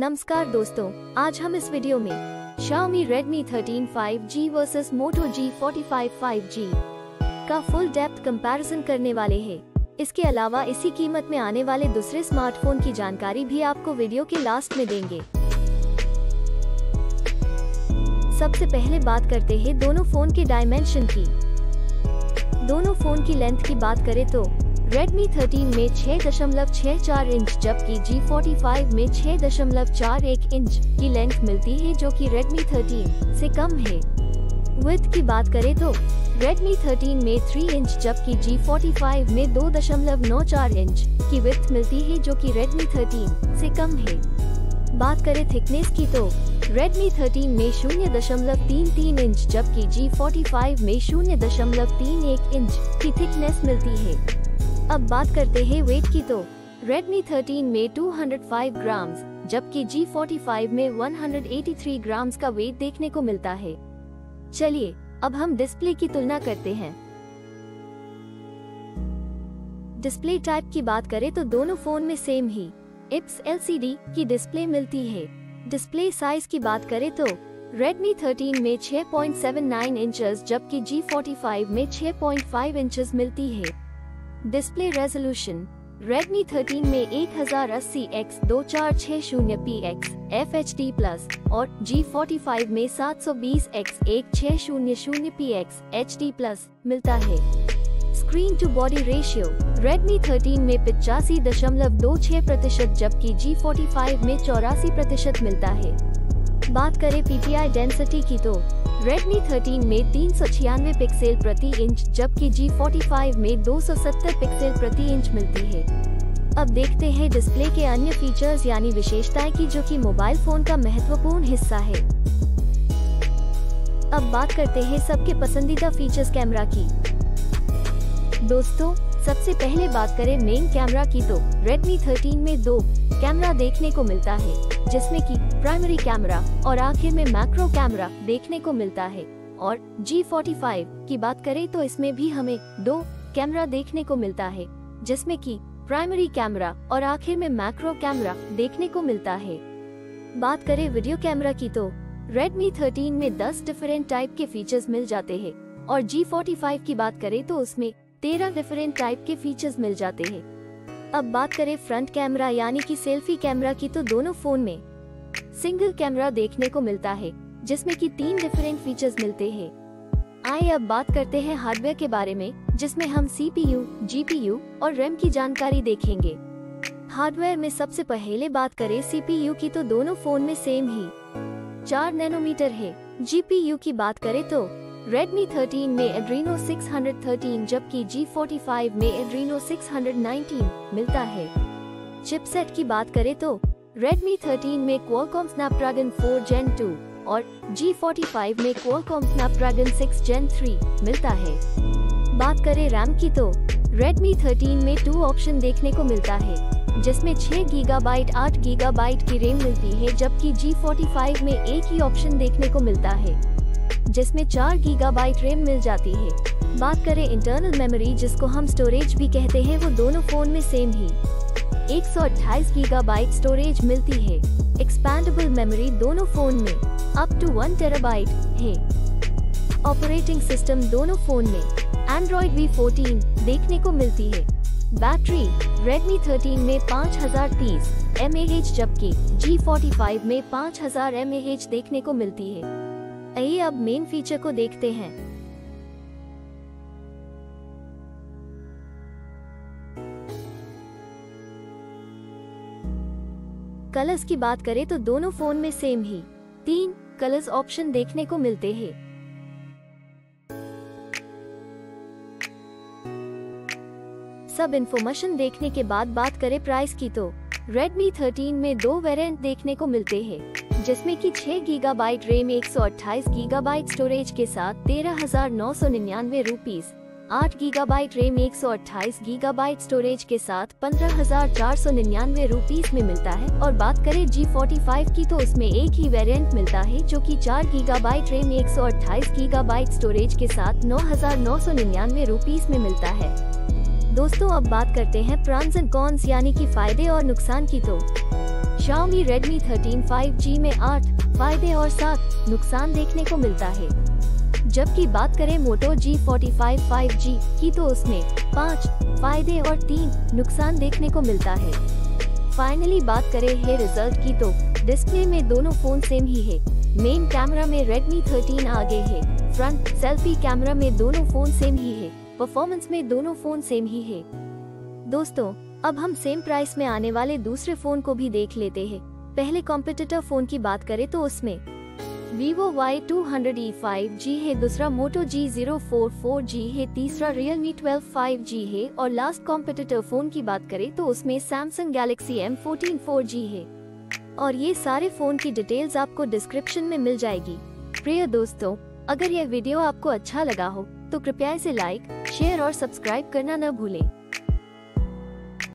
नमस्कार दोस्तों, आज हम इस वीडियो में Xiaomi Redmi 13 5G versus Moto G45 5G का फुल डेप्थ कंपैरिजन करने वाले हैं। इसके अलावा इसी कीमत में आने वाले दूसरे स्मार्टफोन की जानकारी भी आपको वीडियो के लास्ट में देंगे। सबसे पहले बात करते हैं दोनों फोन के डायमेंशन की। दोनों फोन की लेंथ की बात करें तो Redmi 13 में 6.64 इंच जबकि G45 में 6.41 इंच की लेंथ मिलती है, जो कि Redmi 13 से कम है। विड्थ की बात करें तो Redmi 13 में 3 इंच जबकि G45 में 2.94 इंच की विड्थ मिलती है, जो कि Redmi 13 से कम है। बात करें थिकनेस की तो Redmi 13 में 0.33 इंच जबकि G45 में 0.31 इंच की थिकनेस मिलती है। अब बात करते हैं वेट की तो Redmi 13 में 205 ग्राम जबकि G45 में 183 ग्राम का वेट देखने को मिलता है। चलिए अब हम डिस्प्ले की तुलना करते हैं। डिस्प्ले टाइप की बात करें तो दोनों फोन में सेम ही IPS LCD की डिस्प्ले मिलती है। डिस्प्ले साइज की बात करें तो Redmi 13 में 6.79 इंचेस जबकि G45 में 6.5 इंचेस मिलती है। डिस्प्ले रेजोल्यूशन Redmi 13 में 1080x2460px FHD+ और G45 में 720x1600px HD+ मिलता है। Screen to body ratio Redmi 13 में 85.26% जबकि G45 में 84% मिलता है। बात करें PPI डेंसिटी की तो Redmi 13 में 396 पिक्सल प्रति इंच जबकि G45 में 270 पिक्सल प्रति इंच मिलती है। अब देखते हैं डिस्प्ले के अन्य फीचर्स यानी विशेषताएं की, जो कि मोबाइल फोन का महत्वपूर्ण हिस्सा है। अब बात करते हैं सबके पसंदीदा फीचर्स कैमरा की। दोस्तों, सबसे पहले बात करें मेन कैमरा की तो Redmi 13 में 2 कैमरा देखने को मिलता है, जिसमें कि प्राइमरी कैमरा और आखिर में मैक्रो कैमरा देखने को मिलता है। और G45 की बात करें तो इसमें भी हमें 2 कैमरा देखने को मिलता है, जिसमें कि प्राइमरी कैमरा और आखिर में मैक्रो कैमरा देखने को मिलता है। बात करें वीडियो कैमरा की तो Redmi 13 में 10 डिफरेंट टाइप के फीचर्स मिल जाते हैं और G45 की बात करें तो उसमें 13 डिफरेंट टाइप के फीचर्स मिल जाते हैं। अब बात करें फ्रंट कैमरा यानी कि सेल्फी कैमरा की तो दोनों फोन में सिंगल कैमरा देखने को मिलता है, जिसमें कि 3 डिफरेंट फीचर्स मिलते हैं। आइए अब बात करते हैं हार्डवेयर के बारे में, जिसमें हम CPU, GPU और RAM की जानकारी देखेंगे। हार्डवेयर में सबसे पहले बात करें CPU की तो दोनों फोन में सेम ही 4 नैनोमीटर है। GPU की बात करें तो Redmi 13 में Adreno 613 जबकि G45 में Adreno 619 मिलता है। चिपसेट की बात करें तो Redmi 13 में Qualcomm Snapdragon 4 Gen 2 और G45 में Qualcomm Snapdragon 6 Gen 3 मिलता है। बात करें RAM की तो Redmi 13 में 2 ऑप्शन देखने को मिलता है, जिसमें 6GB 8GB की RAM मिलती है जबकि G45 में एक ही ऑप्शन देखने को मिलता है, जिसमें 4GB रैम मिल जाती है। बात करें इंटरनल मेमोरी, जिसको हम स्टोरेज भी कहते हैं, वो दोनों फोन में सेम ही 128GB स्टोरेज मिलती है। एक्सपैंडेबल मेमोरी दोनों फोन में अप टू 1TB है। ऑपरेटिंग सिस्टम दोनों फोन में Android V14 देखने को मिलती है। बैटरी Redmi 13 में 5030 mAh जबकि G45 में 5000 mAh देखने को मिलती है। आइए अब मेन फीचर को देखते हैं। कलर्स की बात करें तो दोनों फोन में सेम ही 3 कलर्स ऑप्शन देखने को मिलते हैं। सब इंफॉर्मेशन देखने के बाद बात करें प्राइस की तो Redmi 13 में 2 वेरिएंट देखने को मिलते हैं, जिसमें कि 6GB रैम 128GB स्टोरेज के साथ 13,999 rupees, 8GB RAM 128GB storage के साथ 15,499 रुपीस में मिलता है। और बात करें G45 की तो उसमें एक ही वेरिएंट मिलता है, जो कि 4GB रैम 128GB स्टोरेज के साथ 9,999 रुपीस में मिलता है। दोस्तों, अब बात करते हैं प्रॉन्स एंड कॉन्स यानी कि फायदे और नुकसान की तो Xiaomi Redmi 13 5G में 8 फायदे और 7 नुकसान देखने को मिलता है। जबकि बात करें Moto G45 5G की तो उसमें 5 फायदे और 3 नुकसान देखने को मिलता है। फाइनली बात करें है रिजल्ट की तो डिस्प्ले में दोनों फोन सेम ही है। मेन कैमरा में Redmi 13 आगे है, फ्रंट सेल्फी कैमरा में दोनों फोन सेम ही है, परफॉर्मेंस में दोनों फोन सेम ही है। दोस्तों अब हम सेम प्राइस में आने वाले दूसरे फोन को भी देख लेते हैं। पहले कॉम्पिटिटर फोन की बात करें तो उसमें Vivo Y200E 5G है, दूसरा Moto G04 4G है, तीसरा Realme 12 5G है और लास्ट कॉम्पिटिटर फोन की बात करें तो उसमें Samsung Galaxy M14 4G है। और ये सारे फोन की डिटेल्स आपको डिस्क्रिप्शन में मिल जाएगी। प्रिय दोस्तों, अगर यह वीडियो आपको अच्छा लगा हो तो कृपया इसे लाइक, शेयर और सब्सक्राइब करना न भूलें।